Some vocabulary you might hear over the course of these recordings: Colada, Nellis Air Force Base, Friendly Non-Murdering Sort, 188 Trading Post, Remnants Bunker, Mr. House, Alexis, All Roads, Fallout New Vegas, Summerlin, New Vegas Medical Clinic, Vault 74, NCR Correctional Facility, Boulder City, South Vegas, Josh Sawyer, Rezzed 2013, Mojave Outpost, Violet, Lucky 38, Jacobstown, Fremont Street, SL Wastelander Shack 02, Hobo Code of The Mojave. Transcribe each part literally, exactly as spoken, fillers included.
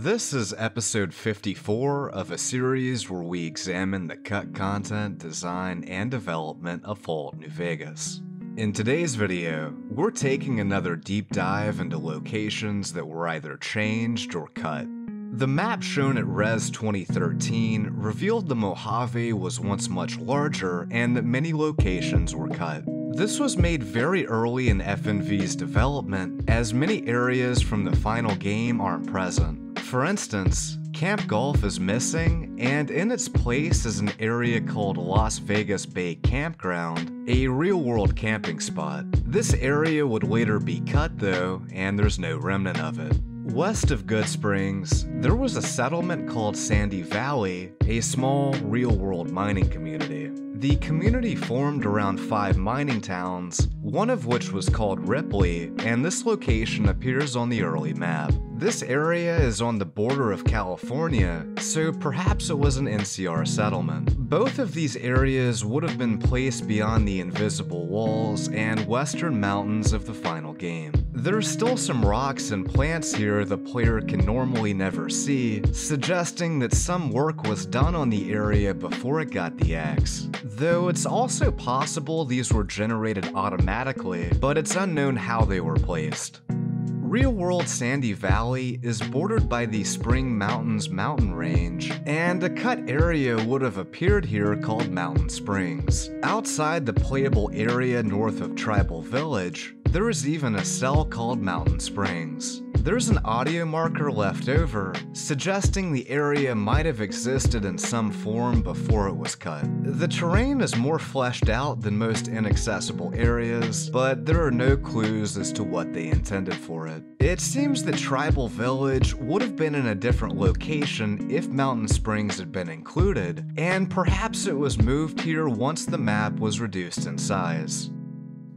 This is episode fifty-four of a series where we examine the cut content, design, and development of Fallout New Vegas. In today's video, we're taking another deep dive into locations that were either changed or cut. The map shown at Rezzed twenty thirteen revealed the Mojave was once much larger and that many locations were cut. This was made very early in F N V's development, as many areas from the final game aren't present. For instance, Camp Golf is missing, and in its place is an area called Las Vegas Bay Campground, a real-world camping spot. This area would later be cut though, and there's no remnant of it. West of Good Springs, there was a settlement called Sandy Valley, a small, real-world mining community. The community formed around five mining towns, one of which was called Ripley, and this location appears on the early map. This area is on the border of California, so perhaps it was an N C R settlement. Both of these areas would have been placed beyond the invisible walls and western mountains of the final game. There's still some rocks and plants here the player can normally never see, suggesting that some work was done on the area before it got the axe. Though it's also possible these were generated automatically, but it's unknown how they were placed. Real-world Sandy Valley is bordered by the Spring Mountains mountain range, and a cut area would have appeared here called Mountain Springs. Outside the playable area north of Tribal Village, there is even a cell called Mountain Springs. There's an audio marker left over, suggesting the area might have existed in some form before it was cut. The terrain is more fleshed out than most inaccessible areas, but there are no clues as to what they intended for it. It seems that Tribal Village would have been in a different location if Mountain Springs had been included, and perhaps it was moved here once the map was reduced in size.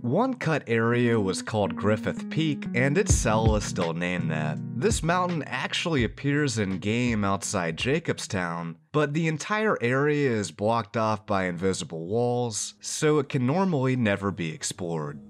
One cut area was called Griffith Peak, and its cell is still named that. This mountain actually appears in-game outside Jacobstown, but the entire area is blocked off by invisible walls, so it can normally never be explored.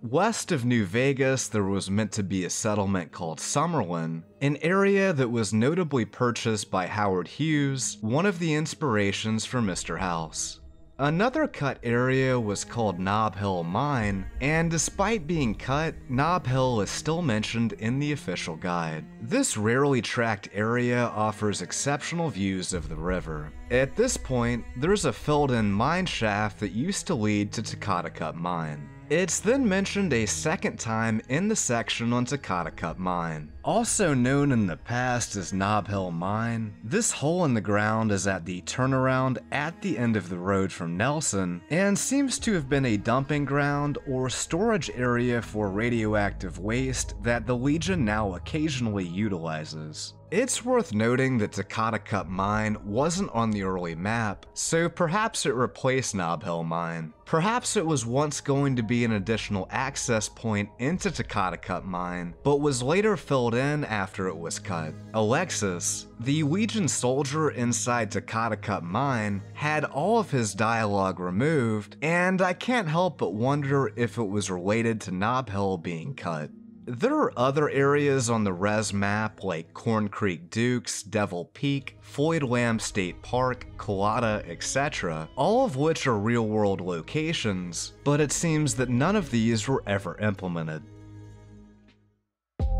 West of New Vegas, there was meant to be a settlement called Summerlin, an area that was notably purchased by Howard Hughes, one of the inspirations for Mister House. Another cut area was called Knob Hill Mine, and despite being cut, Knob Hill is still mentioned in the official guide. This rarely tracked area offers exceptional views of the river. At this point, there's a filled-in mine shaft that used to lead to Takata Cup Mine. It's then mentioned a second time in the section on Takata Cup Mine. Also known in the past as Knob Hill Mine, this hole in the ground is at the turnaround at the end of the road from Nelson, and seems to have been a dumping ground or storage area for radioactive waste that the Legion now occasionally utilizes. It's worth noting that Takata Cup Mine wasn't on the early map, so perhaps it replaced Knob Hill Mine. Perhaps it was once going to be an additional access point into Takata Cup Mine, but was later filled in after it was cut. Alexis, the Legion soldier inside Takata Cup Mine, had all of his dialogue removed, and I can't help but wonder if it was related to Knob Hill being cut. There are other areas on the res map like Corn Creek Dukes, Devil Peak, Floyd Lamb State Park, Colada, et cetera, all of which are real-world locations, but it seems that none of these were ever implemented.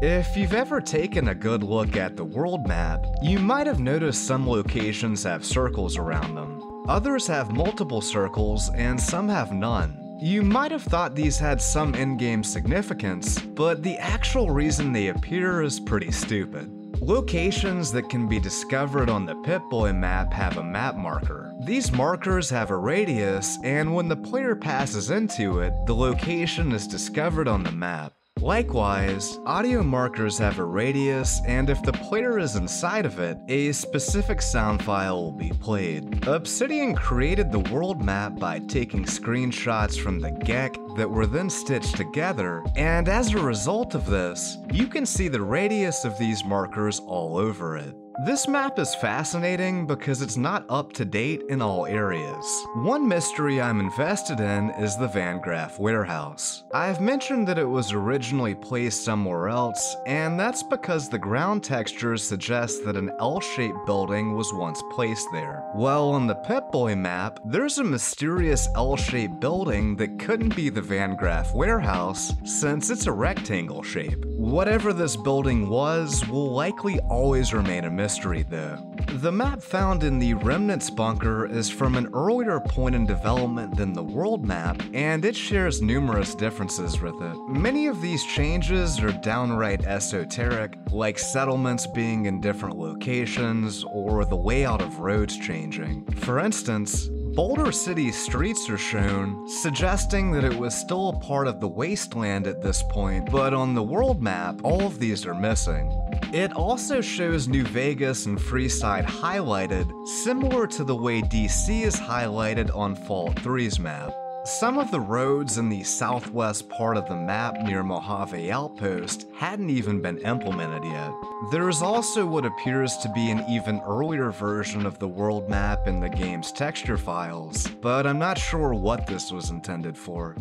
If you've ever taken a good look at the world map, you might have noticed some locations have circles around them. Others have multiple circles, and some have none. You might have thought these had some in-game significance, but the actual reason they appear is pretty stupid. Locations that can be discovered on the Pip-Boy map have a map marker. These markers have a radius, and when the player passes into it, the location is discovered on the map. Likewise, audio markers have a radius, and if the player is inside of it, a specific sound file will be played. Obsidian created the world map by taking screenshots from the G E C, that were then stitched together, and as a result of this, you can see the radius of these markers all over it. This map is fascinating because it's not up to date in all areas. One mystery I'm invested in is the Van Graff Warehouse. I've mentioned that it was originally placed somewhere else, and that's because the ground textures suggest that an L-shaped building was once placed there. Well, on the Pip-Boy map, there's a mysterious L-shaped building that couldn't be the Van Graff Warehouse since it's a rectangle shape. Whatever this building was will likely always remain a mystery. Mystery, though. The map found in the Remnants bunker is from an earlier point in development than the world map, and it shares numerous differences with it. Many of these changes are downright esoteric, like settlements being in different locations or the layout of roads changing. For instance, Boulder City's streets are shown, suggesting that it was still a part of the wasteland at this point, but on the world map, all of these are missing. It also shows New Vegas and Freeside highlighted, similar to the way D C is highlighted on Fallout three's map. Some of the roads in the southwest part of the map near Mojave Outpost hadn't even been implemented yet. There is also what appears to be an even earlier version of the world map in the game's texture files, but I'm not sure what this was intended for.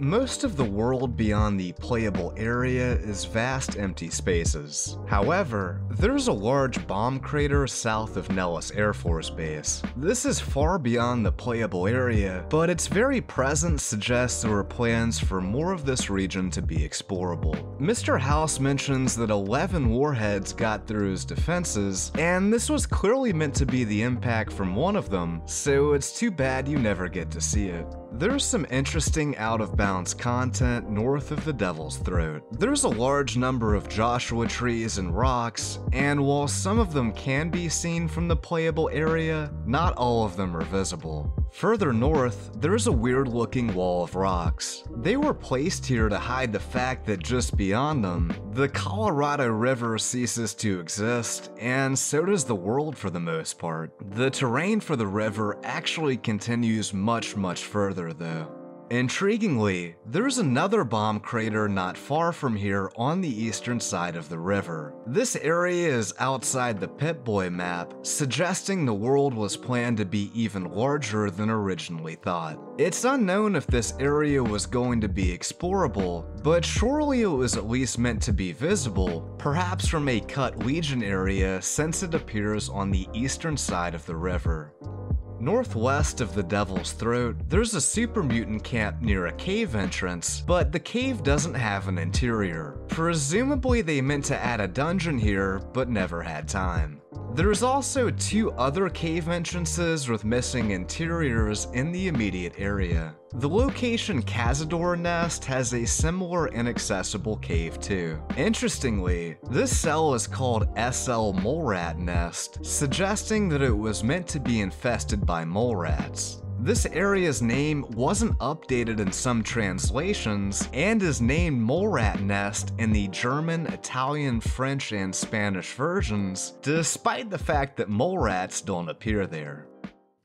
Most of the world beyond the playable area is vast empty spaces. However, there's a large bomb crater south of Nellis Air Force Base. This is far beyond the playable area, but its very presence suggests there were plans for more of this region to be explorable. Mister House mentions that eleven warheads got through his defenses, and this was clearly meant to be the impact from one of them, so it's too bad you never get to see it. There's some interesting out-of-bounds content north of the Devil's Throat. There's a large number of Joshua trees and rocks, and while some of them can be seen from the playable area, not all of them are visible. Further north, there's a weird-looking wall of rocks. They were placed here to hide the fact that just beyond them, the Colorado River ceases to exist, and so does the world for the most part. The terrain for the river actually continues much, much further, though. Intriguingly, there's another bomb crater not far from here on the eastern side of the river. This area is outside the Pip-Boy map, suggesting the world was planned to be even larger than originally thought. It's unknown if this area was going to be explorable, but surely it was at least meant to be visible, perhaps from a cut legion area since it appears on the eastern side of the river. Northwest of the Devil's Throat, there's a super mutant camp near a cave entrance, but the cave doesn't have an interior. Presumably they meant to add a dungeon here, but never had time. There's also two other cave entrances with missing interiors in the immediate area. The location Cazador Nest has a similar inaccessible cave too. Interestingly, this cell is called S L Mole Rat Nest, suggesting that it was meant to be infested by mole rats. This area's name wasn't updated in some translations and is named Mole Rat Nest in the German, Italian, French, and Spanish versions, despite the fact that mole rats don't appear there.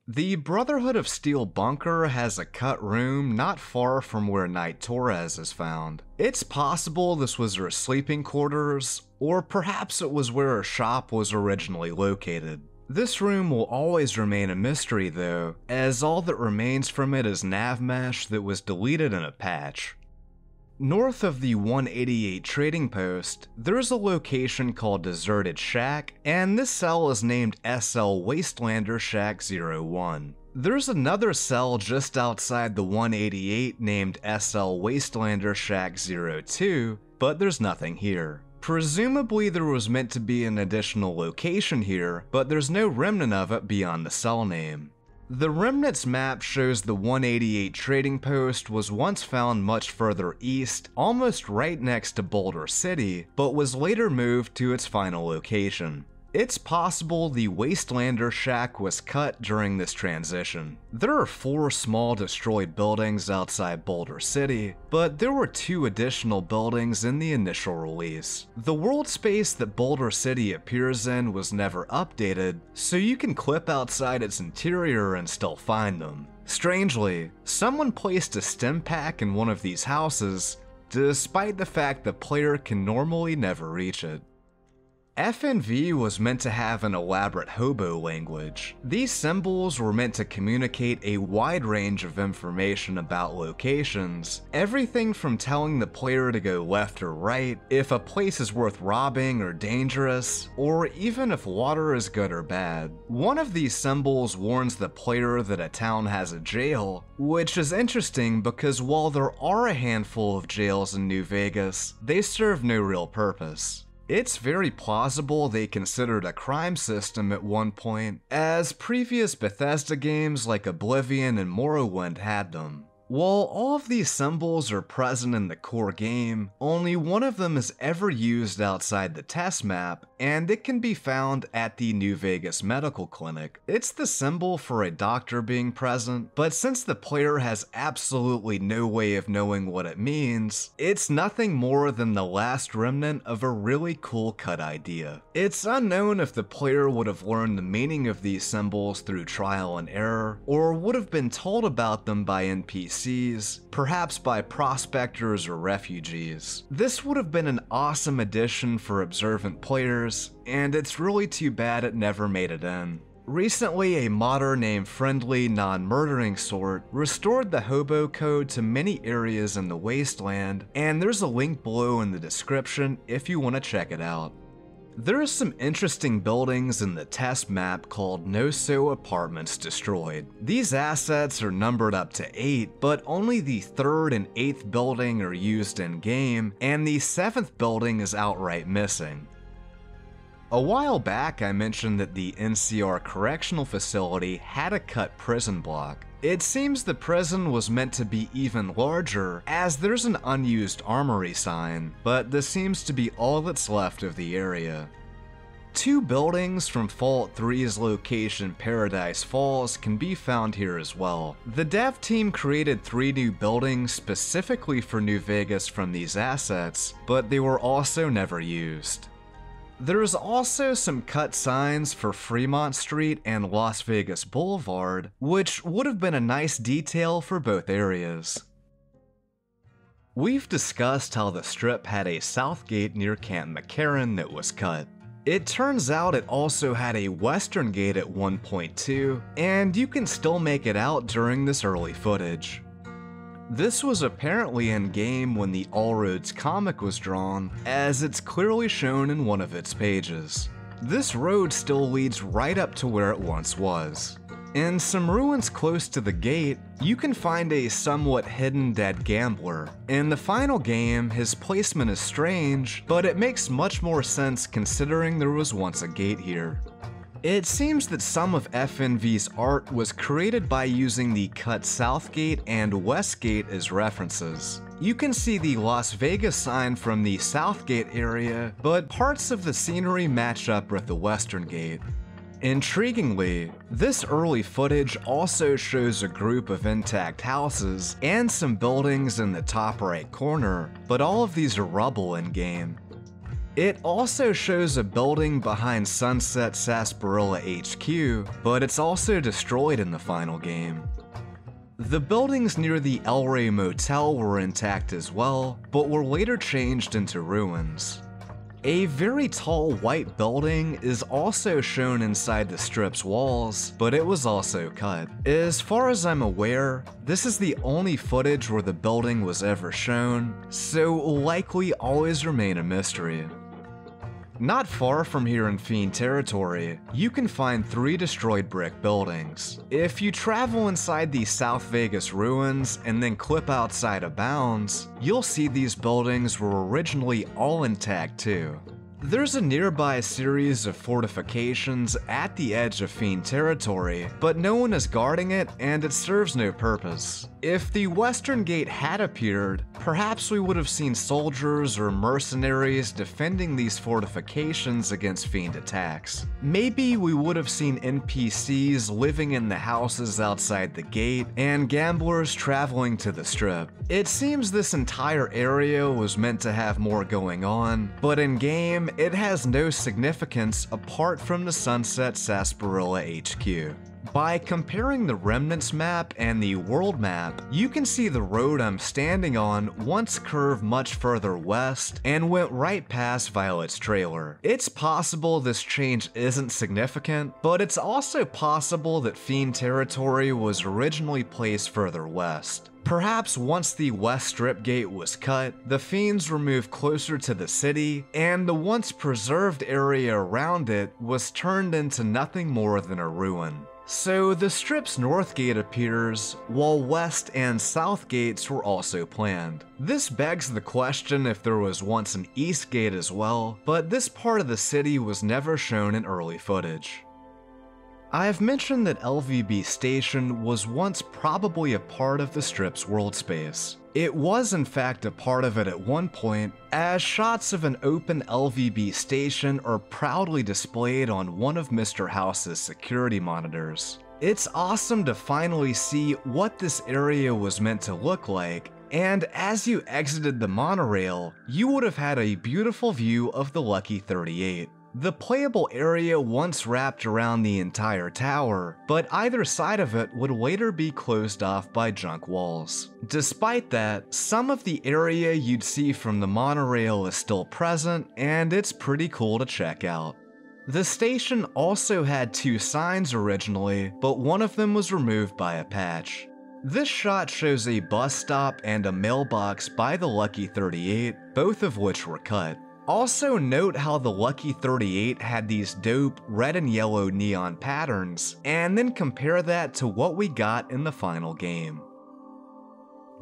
The Brotherhood of Steel bunker has a cut room not far from where Knight Torres is found. It's possible this was her sleeping quarters, or perhaps it was where her shop was originally located. This room will always remain a mystery though, as all that remains from it is nav mesh that was deleted in a patch. North of the one eighty-eight Trading Post, there's a location called Deserted Shack, and this cell is named S L Wastelander Shack zero one. There's another cell just outside the one eighty-eight named S L Wastelander Shack zero two, but there's nothing here. Presumably there was meant to be an additional location here, but there's no remnant of it beyond the cell name. The Remnants map shows the one eighty-eight Trading Post was once found much further east, almost right next to Boulder City, but was later moved to its final location. It's possible the Wastelander shack was cut during this transition. There are four small destroyed buildings outside Boulder City, but there were two additional buildings in the initial release. The world space that Boulder City appears in was never updated, so you can clip outside its interior and still find them. Strangely, someone placed a stim pack in one of these houses, despite the fact the player can normally never reach it. F N V was meant to have an elaborate hobo language. These symbols were meant to communicate a wide range of information about locations, everything from telling the player to go left or right, if a place is worth robbing or dangerous, or even if water is good or bad. One of these symbols warns the player that a town has a jail, which is interesting because while there are a handful of jails in New Vegas, they serve no real purpose. It's very plausible they considered a crime system at one point, as previous Bethesda games like Oblivion and Morrowind had them. While all of these symbols are present in the core game, only one of them is ever used outside the test map, and it can be found at the New Vegas Medical Clinic. It's the symbol for a doctor being present, but since the player has absolutely no way of knowing what it means, it's nothing more than the last remnant of a really cool cut idea. It's unknown if the player would have learned the meaning of these symbols through trial and error, or would have been told about them by N P Cs, perhaps by prospectors or refugees. This would have been an awesome addition for observant players, and it's really too bad it never made it in. Recently, a modder named Friendly Non-Murdering Sort restored the hobo code to many areas in the wasteland, and there's a link below in the description if you want to check it out. There are some interesting buildings in the test map called No-So Apartments Destroyed. These assets are numbered up to eight, but only the third and eighth building are used in-game, and the seventh building is outright missing. A while back, I mentioned that the N C R Correctional Facility had a cut prison block. It seems the prison was meant to be even larger, as there's an unused armory sign, but this seems to be all that's left of the area. Two buildings from Fallout three's location Paradise Falls can be found here as well. The dev team created three new buildings specifically for New Vegas from these assets, but they were also never used. There's also some cut signs for Fremont Street and Las Vegas Boulevard, which would have been a nice detail for both areas. We've discussed how the strip had a south gate near Camp McCarran that was cut. It turns out it also had a western gate at one point two, and you can still make it out during this early footage. This was apparently in-game when the All Roads comic was drawn, as it's clearly shown in one of its pages. This road still leads right up to where it once was. In some ruins close to the gate, you can find a somewhat hidden dead gambler. In the final game, his placement is strange, but it makes much more sense considering there was once a gate here. It seems that some of F N V's art was created by using the cut South Gate and West Gate as references. You can see the Las Vegas sign from the South Gate area, but parts of the scenery match up with the Western Gate. Intriguingly, this early footage also shows a group of intact houses and some buildings in the top right corner, but all of these are rubble in-game. It also shows a building behind Sunset Sarsaparilla H Q, but it's also destroyed in the final game. The buildings near the El Rey Motel were intact as well, but were later changed into ruins. A very tall white building is also shown inside the strip's walls, but it was also cut. As far as I'm aware, this is the only footage where the building was ever shown, so likely always remain a mystery. Not far from here in Fiend territory, you can find three destroyed brick buildings. If you travel inside the South Vegas ruins and then clip outside of bounds, you'll see these buildings were originally all intact too. There's a nearby series of fortifications at the edge of Fiend territory, but no one is guarding it and it serves no purpose. If the Western Gate had appeared, perhaps we would have seen soldiers or mercenaries defending these fortifications against Fiend attacks. Maybe we would have seen N P Cs living in the houses outside the gate and gamblers traveling to the strip. It seems this entire area was meant to have more going on, but in game, it has no significance apart from the Sunset Sarsaparilla H Q. By comparing the Remnants map and the World map, you can see the road I'm standing on once curved much further west and went right past Violet's trailer. It's possible this change isn't significant, but it's also possible that Fiend territory was originally placed further west. Perhaps once the West Strip Gate was cut, the Fiends were moved closer to the city, and the once preserved area around it was turned into nothing more than a ruin. So the strip's north gate appears, while west and south gates were also planned. This begs the question if there was once an east gate as well, but this part of the city was never shown in early footage. I've mentioned that L V B station was once probably a part of the strip's world space. It was in fact a part of it at one point, as shots of an open L V B station are proudly displayed on one of Mister House's security monitors. It's awesome to finally see what this area was meant to look like, and as you exited the monorail, you would have had a beautiful view of the Lucky thirty-eight. The playable area once wrapped around the entire tower, but either side of it would later be closed off by junk walls. Despite that, some of the area you'd see from the monorail is still present, and it's pretty cool to check out. The station also had two signs originally, but one of them was removed by a patch. This shot shows a bus stop and a mailbox by the Lucky thirty-eight, both of which were cut. Also note how the Lucky thirty-eight had these dope red and yellow neon patterns, and then compare that to what we got in the final game.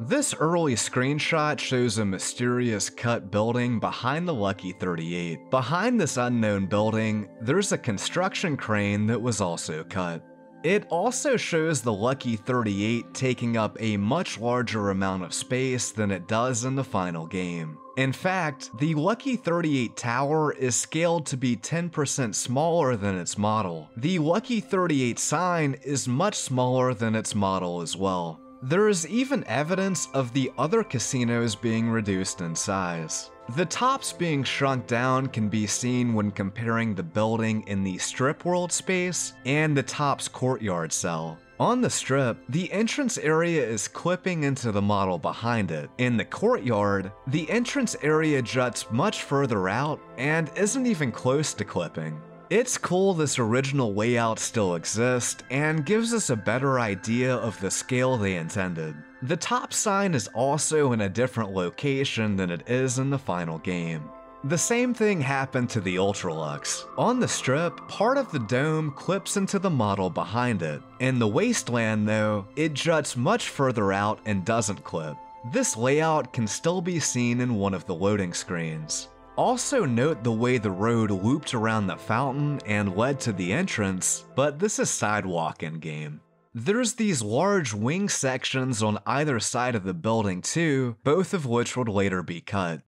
This early screenshot shows a mysterious cut building behind the Lucky thirty-eight. Behind this unknown building, there's a construction crane that was also cut. It also shows the Lucky thirty-eight taking up a much larger amount of space than it does in the final game. In fact, the Lucky thirty-eight tower is scaled to be ten percent smaller than its model. The Lucky thirty-eight sign is much smaller than its model as well. There is even evidence of the other casinos being reduced in size. The Tops being shrunk down can be seen when comparing the building in the Strip World space and the Tops courtyard cell. On the Strip, the entrance area is clipping into the model behind it. In the courtyard, the entrance area juts much further out and isn't even close to clipping. It's cool this original layout still exists and gives us a better idea of the scale they intended. The top sign is also in a different location than it is in the final game. The same thing happened to the Ultralux. On the strip, part of the dome clips into the model behind it. In the wasteland though, it juts much further out and doesn't clip. This layout can still be seen in one of the loading screens. Also note the way the road looped around the fountain and led to the entrance, but this is sidewalk in-game. There's these large wing sections on either side of the building too, both of which would later be cut.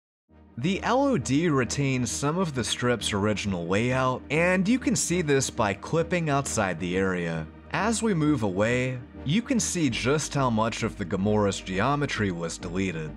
The L O D retains some of the strip's original layout, and you can see this by clipping outside the area. As we move away, you can see just how much of the Gamora's geometry was deleted.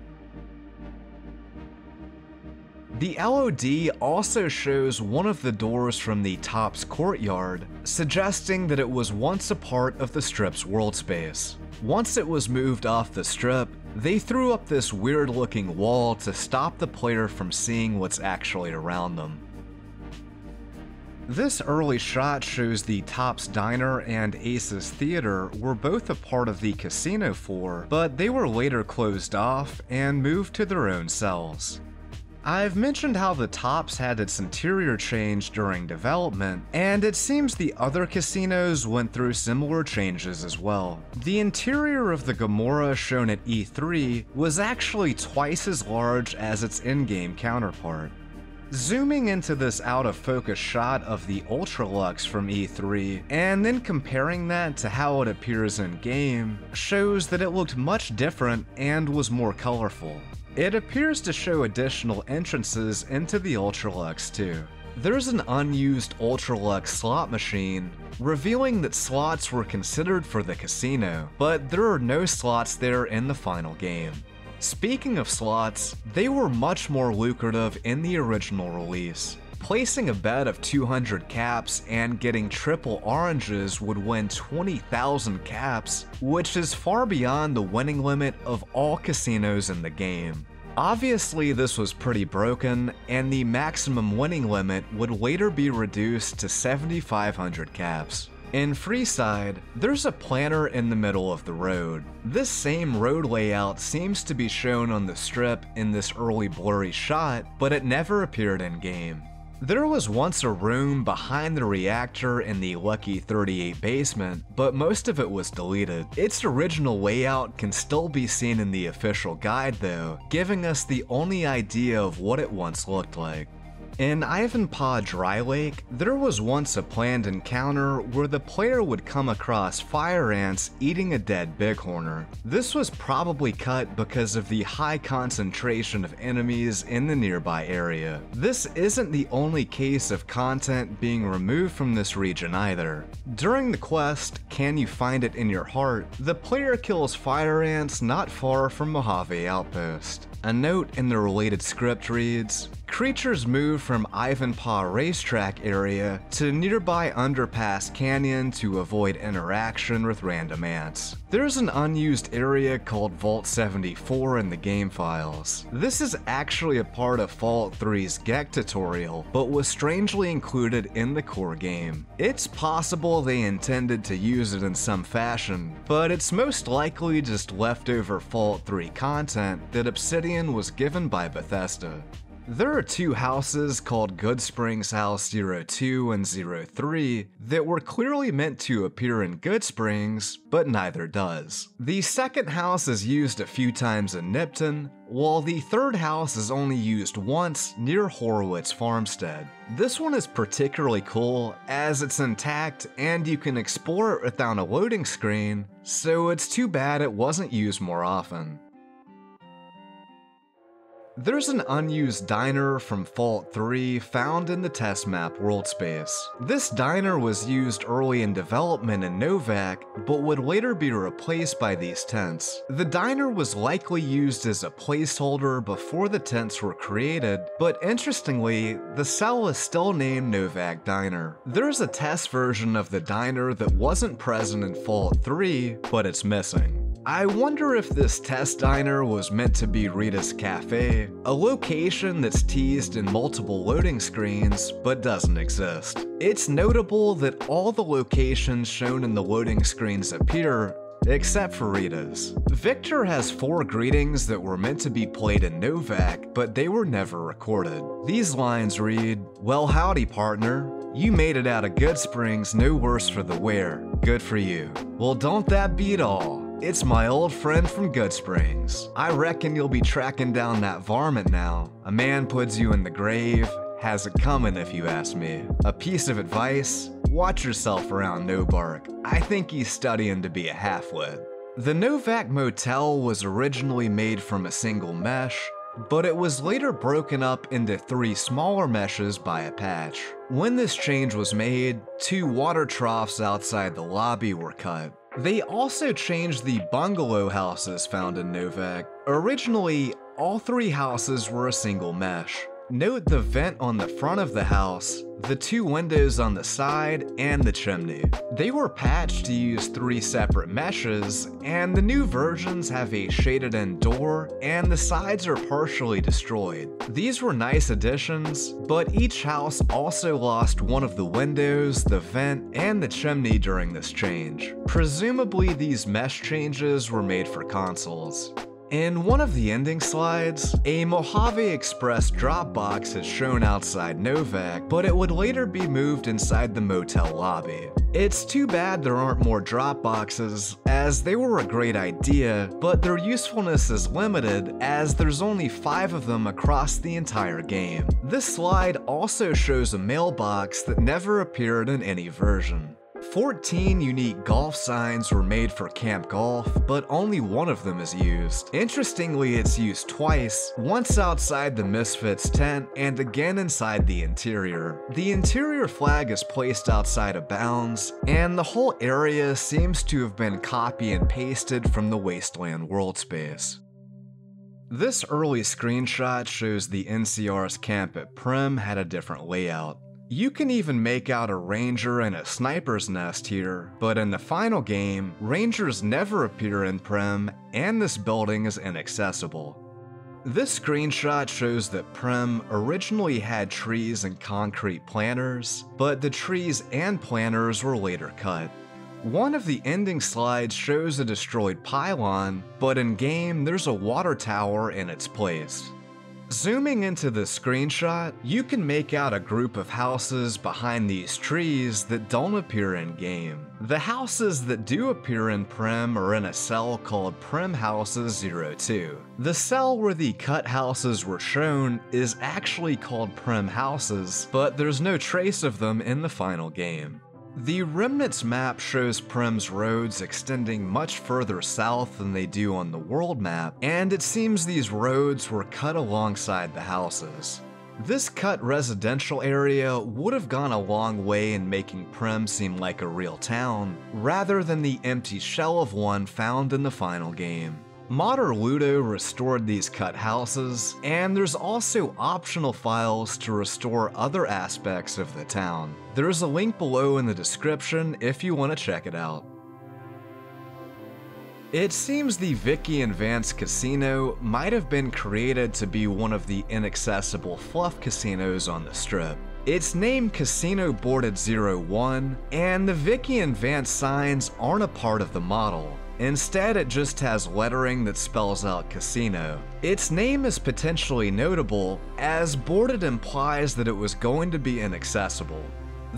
The L O D also shows one of the doors from the Tops courtyard, suggesting that it was once a part of the strip's world space. Once it was moved off the strip, they threw up this weird-looking wall to stop the player from seeing what's actually around them. This early shot shows the Tops Diner and Ace's Theater were both a part of the casino floor, but they were later closed off and moved to their own cells. I've mentioned how the Tops had its interior changed during development, and it seems the other casinos went through similar changes as well. The interior of the Gamora shown at E three was actually twice as large as its in-game counterpart. Zooming into this out-of-focus shot of the Ultralux from E three, and then comparing that to how it appears in-game, shows that it looked much different and was more colorful. It appears to show additional entrances into the Ultralux too. There's an unused Ultralux slot machine, revealing that slots were considered for the casino, but there are no slots there in the final game. Speaking of slots, they were much more lucrative in the original release. Placing a bet of two hundred caps and getting triple oranges would win twenty thousand caps, which is far beyond the winning limit of all casinos in the game. Obviously, this was pretty broken, and the maximum winning limit would later be reduced to seventy-five hundred caps. In Freeside, there's a planter in the middle of the road. This same road layout seems to be shown on the strip in this early blurry shot, but it never appeared in-game. There was once a room behind the reactor in the Lucky thirty-eight basement, but most of it was deleted. Its original layout can still be seen in the official guide though, giving us the only idea of what it once looked like. In Ivanpah Dry Lake, there was once a planned encounter where the player would come across fire ants eating a dead bighorner. This was probably cut because of the high concentration of enemies in the nearby area. This isn't the only case of content being removed from this region either. During the quest, Can You Find It in Your Heart?, the player kills fire ants not far from Mojave Outpost. A note in the related script reads, "Creatures move from Ivanpah Racetrack area to nearby Underpass Canyon to avoid interaction with random ants." There's an unused area called Vault seventy-four in the game files. This is actually a part of Fallout three's G E C tutorial, but was strangely included in the core game. It's possible they intended to use it in some fashion, but it's most likely just leftover Fallout three content that Obsidian was given by Bethesda. There are two houses called Good Springs House oh two and oh three that were clearly meant to appear in Good Springs, but neither does. The second house is used a few times in Nipton, while the third house is only used once near Horowitz Farmstead. This one is particularly cool as it's intact and you can explore it without a loading screen, so it's too bad it wasn't used more often. There's an unused diner from Fallout three found in the test map world space. This diner was used early in development in Novak, but would later be replaced by these tents. The diner was likely used as a placeholder before the tents were created, but interestingly, the cell is still named Novak Diner. There's a test version of the diner that wasn't present in Fallout three, but it's missing. I wonder if this test diner was meant to be Rita's Cafe, a location that's teased in multiple loading screens but doesn't exist. It's notable that all the locations shown in the loading screens appear, except for Rita's. Victor has four greetings that were meant to be played in Novak, but they were never recorded. These lines read, "Well howdy partner, you made it out of Good Springs no worse for the wear, good for you. Well don't that beat all? It's my old friend from Good Springs. I reckon you'll be tracking down that varmint now. A man puts you in the grave, has it coming if you ask me. A piece of advice, watch yourself around Nobark. I think he's studying to be a half-wit." The Novak Motel was originally made from a single mesh, but it was later broken up into three smaller meshes by a patch. When this change was made, two water troughs outside the lobby were cut. They also changed the bungalow houses found in Novak. Originally, all three houses were a single mesh. Note the vent on the front of the house, the two windows on the side, and the chimney. They were patched to use three separate meshes, and the new versions have a shaded-in door, and the sides are partially destroyed. These were nice additions, but each house also lost one of the windows, the vent, and the chimney during this change. Presumably, these mesh changes were made for consoles. In one of the ending slides, a Mojave Express Dropbox is shown outside Novak, but it would later be moved inside the motel lobby. It's too bad there aren't more drop boxes, as they were a great idea, but their usefulness is limited as there's only five of them across the entire game. This slide also shows a mailbox that never appeared in any version. fourteen unique golf signs were made for Camp Golf, but only one of them is used. Interestingly, it's used twice, once outside the Misfits tent and again inside the interior. The interior flag is placed outside of bounds, and the whole area seems to have been copy and pasted from the Wasteland world space. This early screenshot shows the N C R's camp at Prim had a different layout. You can even make out a ranger and a sniper's nest here, but in the final game, rangers never appear in Prim, and this building is inaccessible. This screenshot shows that Prim originally had trees and concrete planters, but the trees and planters were later cut. One of the ending slides shows a destroyed pylon, but in game there's a water tower in its place. Zooming into this screenshot, you can make out a group of houses behind these trees that don't appear in-game. The houses that do appear in Prim are in a cell called Prim Houses oh two. The cell where the cut houses were shown is actually called Prim Houses, but there's no trace of them in the final game. The Remnants map shows Prim's roads extending much further south than they do on the world map, and it seems these roads were cut alongside the houses. This cut residential area would have gone a long way in making Prim seem like a real town, rather than the empty shell of one found in the final game. Modder Ludo restored these cut houses, and there's also optional files to restore other aspects of the town. There's a link below in the description if you want to check it out. It seems the Vicky and Vance Casino might have been created to be one of the inaccessible fluff casinos on the strip. It's named Casino Boarded oh one, and the Vicky and Vance signs aren't a part of the model. Instead, it just has lettering that spells out casino. Its name is potentially notable, as boarded implies that it was going to be inaccessible.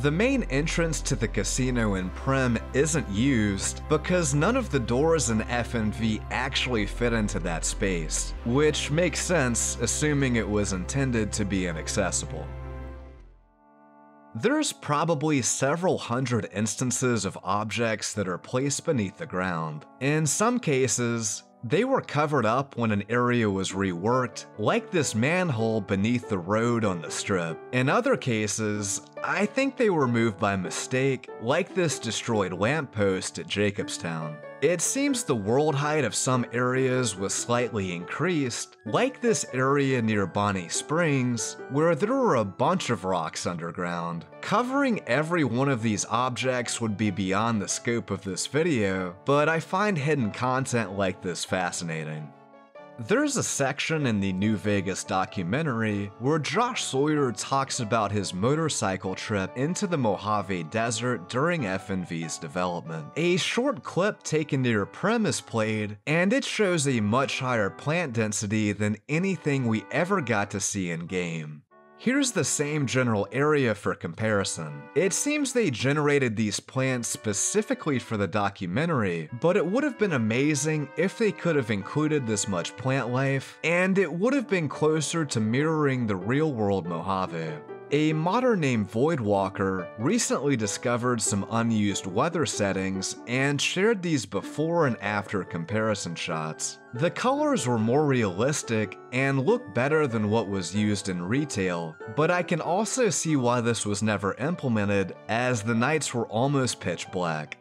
The main entrance to the casino in Prim isn't used because none of the doors in F and V actually fit into that space, which makes sense assuming it was intended to be inaccessible. There's probably several hundred instances of objects that are placed beneath the ground. In some cases, they were covered up when an area was reworked, like this manhole beneath the road on the strip. In other cases, I think they were moved by mistake, like this destroyed lamppost at Jacobstown. It seems the world height of some areas was slightly increased, like this area near Bonnie Springs, where there were a bunch of rocks underground. Covering every one of these objects would be beyond the scope of this video, but I find hidden content like this fascinating. There's a section in the New Vegas documentary where Josh Sawyer talks about his motorcycle trip into the Mojave Desert during F and V's development. A short clip taken near Prim is played, and it shows a much higher plant density than anything we ever got to see in-game. Here's the same general area for comparison. It seems they generated these plants specifically for the documentary, but it would have been amazing if they could have included this much plant life, and it would have been closer to mirroring the real-world Mojave. A modder named Voidwalker recently discovered some unused weather settings and shared these before and after comparison shots. The colors were more realistic and look better than what was used in retail, but I can also see why this was never implemented, as the nights were almost pitch black.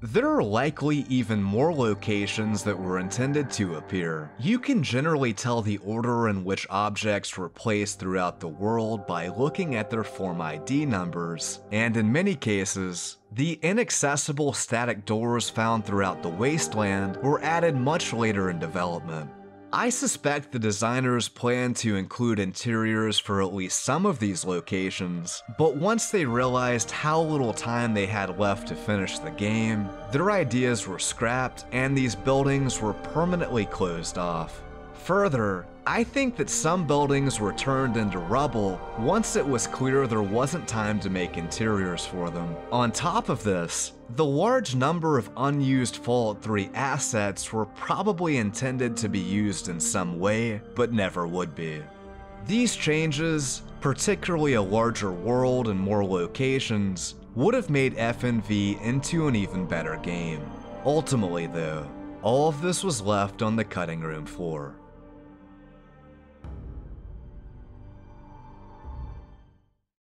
There are likely even more locations that were intended to appear. You can generally tell the order in which objects were placed throughout the world by looking at their Form I D numbers, and in many cases, the inaccessible static doors found throughout the wasteland were added much later in development. I suspect the designers plan to include interiors for at least some of these locations, but once they realized how little time they had left to finish the game, their ideas were scrapped and these buildings were permanently closed off. Further, I think that some buildings were turned into rubble once it was clear there wasn't time to make interiors for them. On top of this, the large number of unused Fallout three assets were probably intended to be used in some way, but never would be. These changes, particularly a larger world and more locations, would have made F N V into an even better game. Ultimately though, all of this was left on the cutting room floor.